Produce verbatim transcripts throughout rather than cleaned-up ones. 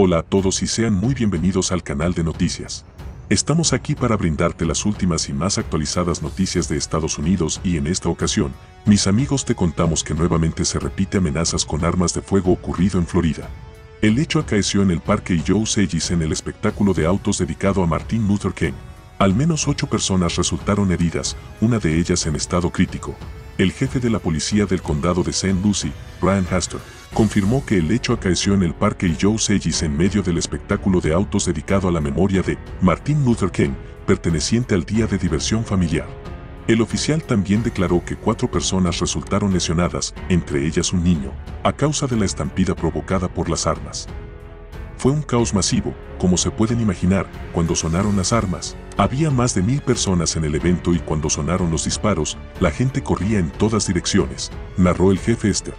Hola a todos y sean muy bienvenidos al canal de noticias. Estamos aquí para brindarte las últimas y más actualizadas noticias de Estados Unidos y en esta ocasión, mis amigos, te contamos que nuevamente se repite amenazas con armas de fuego ocurrido en Florida. El hecho acaeció en el parque Joe Segis en el espectáculo de autos dedicado a Martin Luther King. Al menos ocho personas resultaron heridas, una de ellas en estado crítico. El jefe de la policía del condado de Saint Lucie, Brian Hester, confirmó que el hecho acaeció en el parque Joe Segis en medio del espectáculo de autos dedicado a la memoria de Martin Luther King, perteneciente al día de diversión familiar. El oficial también declaró que cuatro personas resultaron lesionadas, entre ellas un niño, a causa de la estampida provocada por las armas. Fue un caos masivo, como se pueden imaginar, cuando sonaron las armas. Había más de mil personas en el evento y cuando sonaron los disparos, la gente corría en todas direcciones, narró el jefe Hester.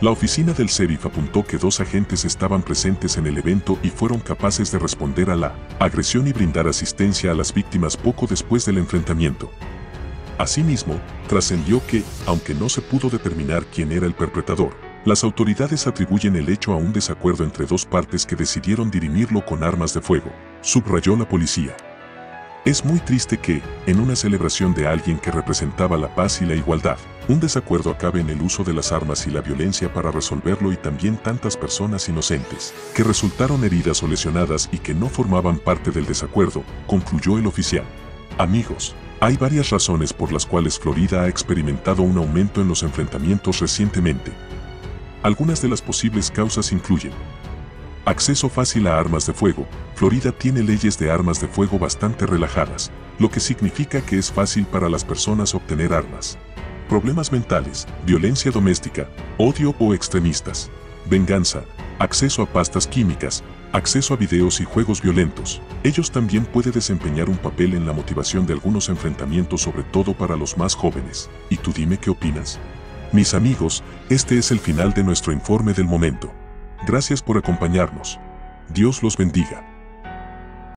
La oficina del sheriff apuntó que dos agentes estaban presentes en el evento y fueron capaces de responder a la agresión y brindar asistencia a las víctimas poco después del enfrentamiento. Asimismo, trascendió que, aunque no se pudo determinar quién era el perpetrador, las autoridades atribuyen el hecho a un desacuerdo entre dos partes que decidieron dirimirlo con armas de fuego, subrayó la policía. Es muy triste que, en una celebración de alguien que representaba la paz y la igualdad, un desacuerdo acabe en el uso de las armas y la violencia para resolverlo y también tantas personas inocentes, que resultaron heridas o lesionadas y que no formaban parte del desacuerdo, concluyó el oficial. Amigos, hay varias razones por las cuales Florida ha experimentado un aumento en los enfrentamientos recientemente. Algunas de las posibles causas incluyen acceso fácil a armas de fuego. Florida tiene leyes de armas de fuego bastante relajadas, lo que significa que es fácil para las personas obtener armas. Problemas mentales, violencia doméstica, odio o extremistas, venganza, acceso a pastas químicas, acceso a videos y juegos violentos. Ellos también pueden desempeñar un papel en la motivación de algunos enfrentamientos, sobre todo para los más jóvenes. ¿Y tú dime qué opinas? Mis amigos, este es el final de nuestro informe del momento. Gracias por acompañarnos. Dios los bendiga.